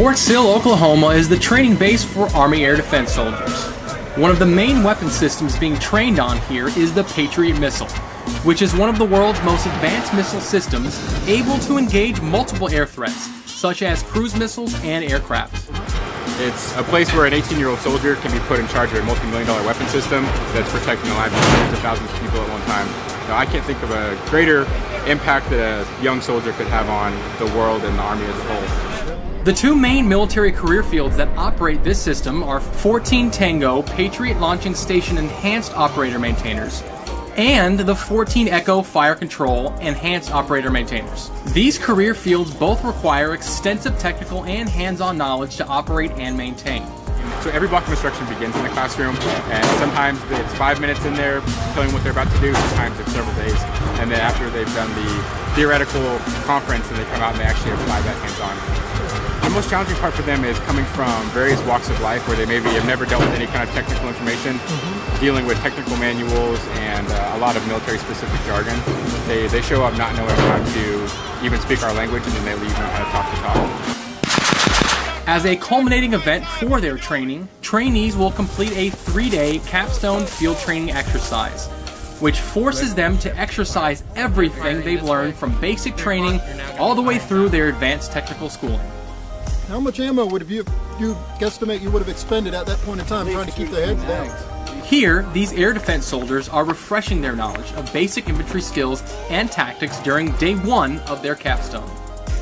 Fort Sill, Oklahoma is the training base for Army air defense soldiers. One of the main weapon systems being trained on here is the Patriot Missile, which is one of the world's most advanced missile systems, able to engage multiple air threats, such as cruise missiles and aircraft. It's a place where an 18-year-old soldier can be put in charge of a multi-million-dollar weapon system that's protecting the lives of hundreds of thousands of people at one time. Now, I can't think of a greater impact that a young soldier could have on the world and the Army as a whole. The two main military career fields that operate this system are 14 Tango Patriot Launching Station Enhanced Operator Maintainers and the 14 Echo Fire Control Enhanced Operator Maintainers. These career fields both require extensive technical and hands-on knowledge to operate and maintain. So every block of instruction begins in the classroom, and sometimes it's 5 minutes in there telling them what they're about to do, sometimes it's several days, and then after they've done the theoretical conference and they come out and they actually apply that hands-on. The most challenging part for them is coming from various walks of life where they maybe have never dealt with any kind of technical information, dealing with technical manuals and a lot of military-specific jargon. They show up not knowing how to even speak our language, and then they leave knowing how to talk. As a culminating event for their training, trainees will complete a 3-day capstone field training exercise, which forces them to exercise everything they've learned from basic training all the way through their advanced technical schooling. How much ammo would you guesstimate you would have expended at that point in time trying to keep their heads down? Here, these air defense soldiers are refreshing their knowledge of basic infantry skills and tactics during day one of their capstone.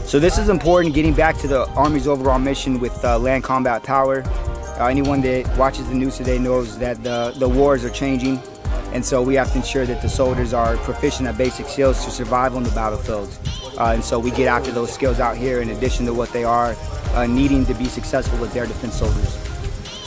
So this is important, getting back to the Army's overall mission with Land Combat Power. Anyone that watches the news today knows that the wars are changing, and so we have to ensure that the soldiers are proficient at basic skills to survive on the battlefield. And so we get after those skills out here in addition to what they are needing to be successful as air defense soldiers.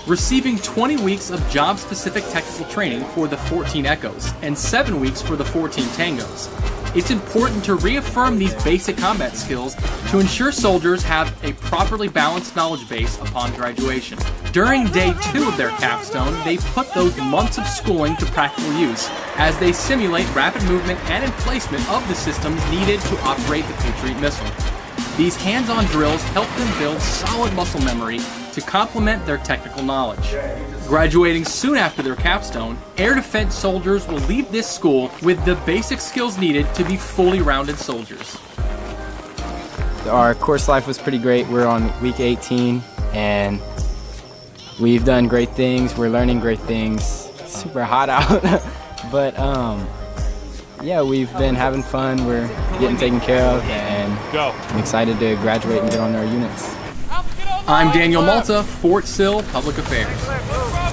Receiving 20 weeks of job-specific technical training for the 14 Echoes and 7 weeks for the 14 Tangos, it's important to reaffirm these basic combat skills to ensure soldiers have a properly balanced knowledge base upon graduation. During day 2 of their capstone, they put those months of schooling to practical use as they simulate rapid movement and emplacement of the systems needed to operate the Patriot missile. These hands-on drills help them build solid muscle memory to complement their technical knowledge. Graduating soon after their capstone, air defense soldiers will leave this school with the basic skills needed to be fully rounded soldiers. Our course life was pretty great. We're on week 18 and we've done great things, we're learning great things. It's super hot out, but yeah, we've been having fun, we're getting taken care of, and I'm excited to graduate and get on our units. I'm Daniel Malta, Fort Sill Public Affairs.